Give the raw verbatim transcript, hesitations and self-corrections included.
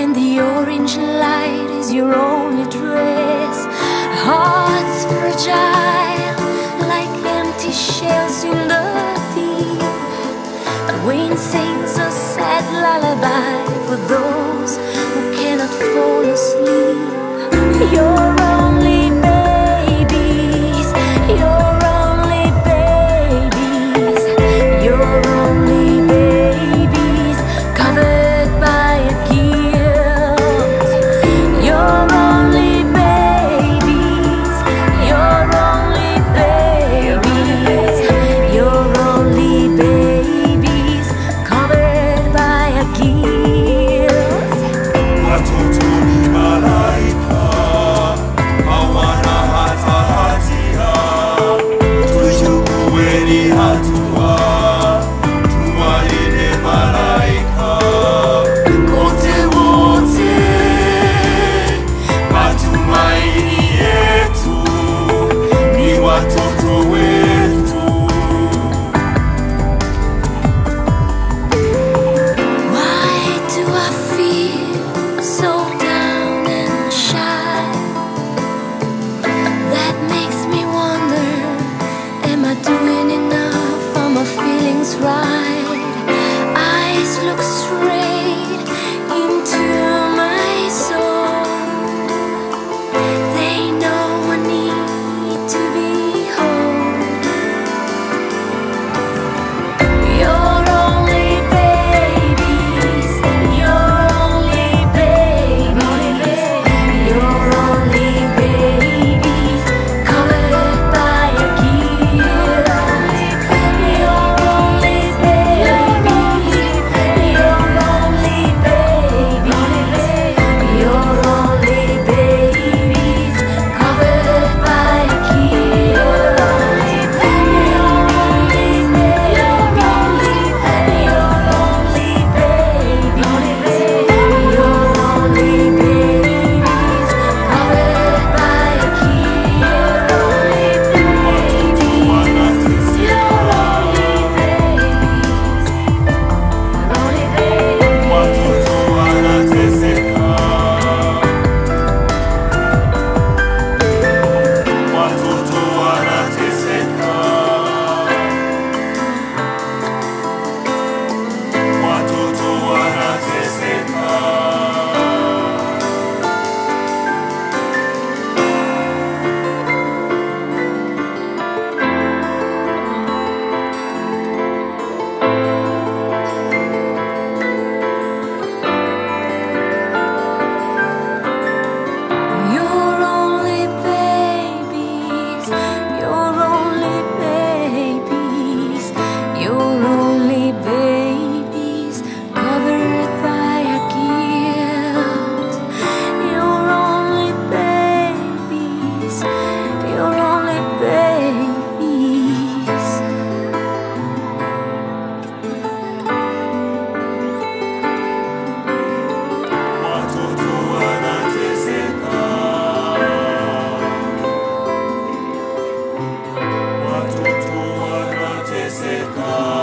and the orange light is your only dress. Hearts fragile, like empty shells in the deep. The wind sings a sad lullaby for those who cannot fall asleep. You're oh.